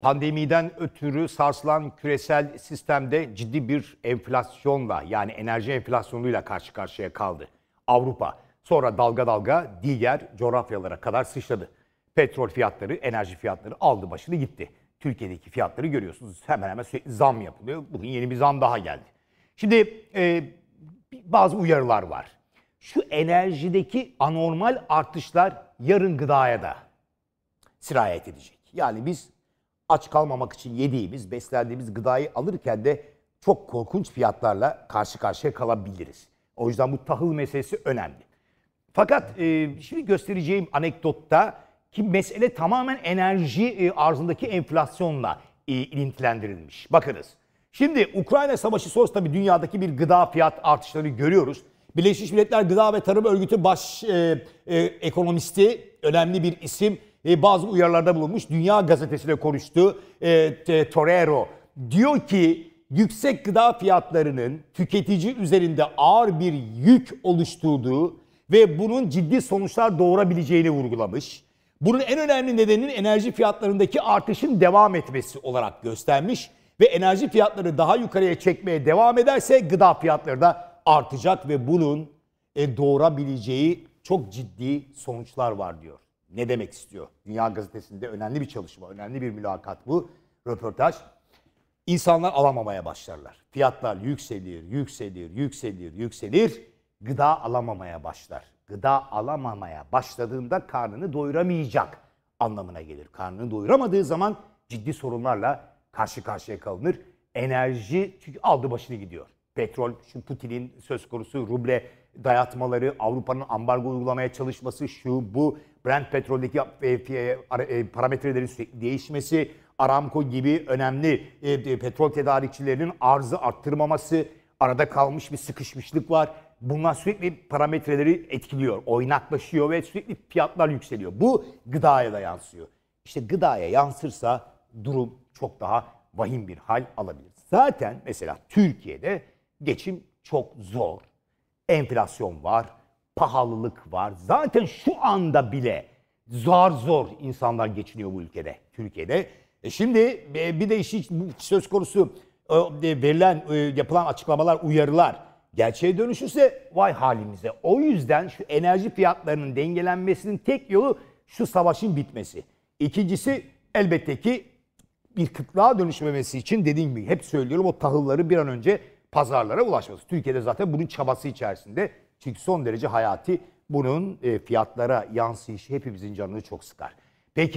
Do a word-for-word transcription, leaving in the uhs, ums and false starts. Pandemiden ötürü sarsılan küresel sistemde ciddi bir enflasyonla, yani enerji enflasyonuyla karşı karşıya kaldı Avrupa. Sonra dalga dalga diğer coğrafyalara kadar sıçradı. Petrol fiyatları, enerji fiyatları aldı başını gitti. Türkiye'deki fiyatları görüyorsunuz. Hemen hemen zam yapılıyor. Bugün yeni bir zam daha geldi. Şimdi e, bazı uyarılar var. Şu enerjideki anormal artışlar yarın gıdaya da sirayet edecek. Yani biz aç kalmamak için yediğimiz, beslendiğimiz gıdayı alırken de çok korkunç fiyatlarla karşı karşıya kalabiliriz. O yüzden bu tahıl meselesi önemli. Fakat e, şimdi göstereceğim anekdotta ki mesele tamamen enerji e, arzındaki enflasyonla e, ilintilendirilmiş. Bakınız. Şimdi Ukrayna Savaşı sonrası tabii dünyadaki bir gıda fiyat artışları görüyoruz. Birleşmiş Milletler Gıda ve Tarım Örgütü baş e, e, ekonomisti, önemli bir isim, e, bazı uyarılarda bulunmuş. Dünya Gazetesi'yle konuştu. E, te, Torero diyor ki yüksek gıda fiyatlarının tüketici üzerinde ağır bir yük oluşturduğu ve bunun ciddi sonuçlar doğurabileceğini vurgulamış. Bunun en önemli nedeninin enerji fiyatlarındaki artışın devam etmesi olarak göstermiş ve enerji fiyatları daha yukarıya çekmeye devam ederse gıda fiyatları da artacak ve bunun doğurabileceği çok ciddi sonuçlar var diyor. Ne demek istiyor? Dünya Gazetesi'nde önemli bir çalışma, önemli bir mülakat bu, röportaj. İnsanlar alamamaya başlarlar. Fiyatlar yükselir, yükselir, yükselir, yükselir. Gıda alamamaya başlar. Gıda alamamaya başladığında karnını doyuramayacak anlamına gelir. Karnını doyuramadığı zaman ciddi sorunlarla karşı karşıya kalınır. Enerji çünkü aldı başını gidiyor. Petrol, şu Putin'in söz konusu ruble dayatmaları, Avrupa'nın ambargo uygulamaya çalışması, şu bu Brent petroldeki parametrelerin değişmesi, Aramco gibi önemli petrol tedarikçilerinin arzı arttırmaması, arada kalmış bir sıkışmışlık var. Bunlar sürekli parametreleri etkiliyor, oynaklaşıyor ve sürekli fiyatlar yükseliyor. Bu gıdaya da yansıyor. İşte gıdaya yansırsa durum çok daha vahim bir hal alabilir. Zaten mesela Türkiye'de geçim çok zor. Enflasyon var, pahalılık var. Zaten şu anda bile zar zor insanlar geçiniyor bu ülkede, Türkiye'de. E şimdi bir de işi söz konusu verilen, yapılan açıklamalar, uyarılar gerçeğe dönüşürse vay halimize. O yüzden şu enerji fiyatlarının dengelenmesinin tek yolu şu savaşın bitmesi. İkincisi elbette ki bir kıtlığa dönüşmemesi için dediğim gibi hep söylüyorum o tahılları bir an önce pazarlara ulaşması. Türkiye'de zaten bunun çabası içerisinde. Çünkü son derece hayati bunun fiyatlara yansıyışı hepimizin canını çok sıkar. Peki.